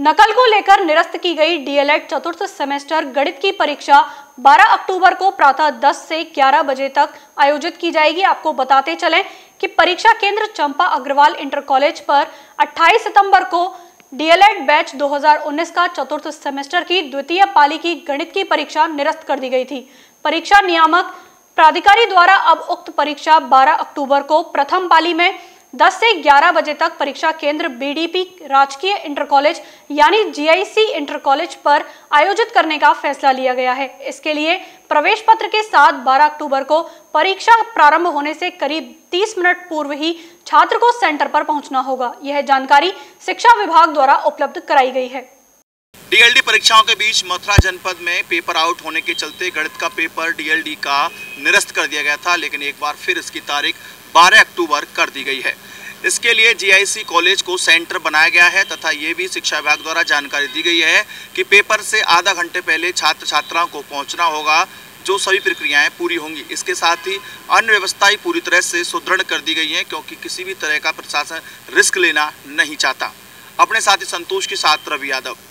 नकल को लेकर निरस्त की गई डीएलएड चतुर्थ सेमेस्टर गणित की परीक्षा 12 अक्टूबर को प्रातः 10 से 11 बजे तक आयोजित की जाएगी। आपको बताते चलें कि परीक्षा केंद्र चंपा अग्रवाल इंटर कॉलेज पर 28 सितंबर को डीएलएड बैच 2019 का चतुर्थ सेमेस्टर की द्वितीय पाली की गणित की परीक्षा निरस्त कर दी गई थी। परीक्षा नियामक प्राधिकारी द्वारा अब उक्त परीक्षा 12 अक्टूबर को प्रथम पाली में 10 से 11 बजे तक परीक्षा केंद्र बीडीपी राजकीय इंटर कॉलेज यानी जीआईसी इंटर कॉलेज पर आयोजित करने का फैसला लिया गया है। इसके लिए प्रवेश पत्र के साथ 12 अक्टूबर को परीक्षा प्रारंभ होने से करीब 30 मिनट पूर्व ही छात्र को सेंटर पर पहुंचना होगा। यह जानकारी शिक्षा विभाग द्वारा उपलब्ध कराई गई है। डीएलडी परीक्षाओं के बीच मथुरा जनपद में पेपर आउट होने के चलते गणित का पेपर डीएलडी का निरस्त कर दिया गया था, लेकिन एक बार फिर इसकी तारीख 12 अक्टूबर कर दी गई है। इसके लिए जीआईसी कॉलेज को सेंटर बनाया गया है तथा ये भी शिक्षा विभाग द्वारा जानकारी दी गई है कि पेपर से आधा घंटे पहले छात्र छात्राओं को पहुँचना होगा, जो सभी प्रक्रियाएं पूरी होंगी। इसके साथ ही अन्य व्यवस्थाएं पूरी तरह से सुदृढ़ कर दी गई हैं, क्योंकि किसी भी तरह का प्रशासन रिस्क लेना नहीं चाहता। अपने साथी संतोष के साथ रवि यादव।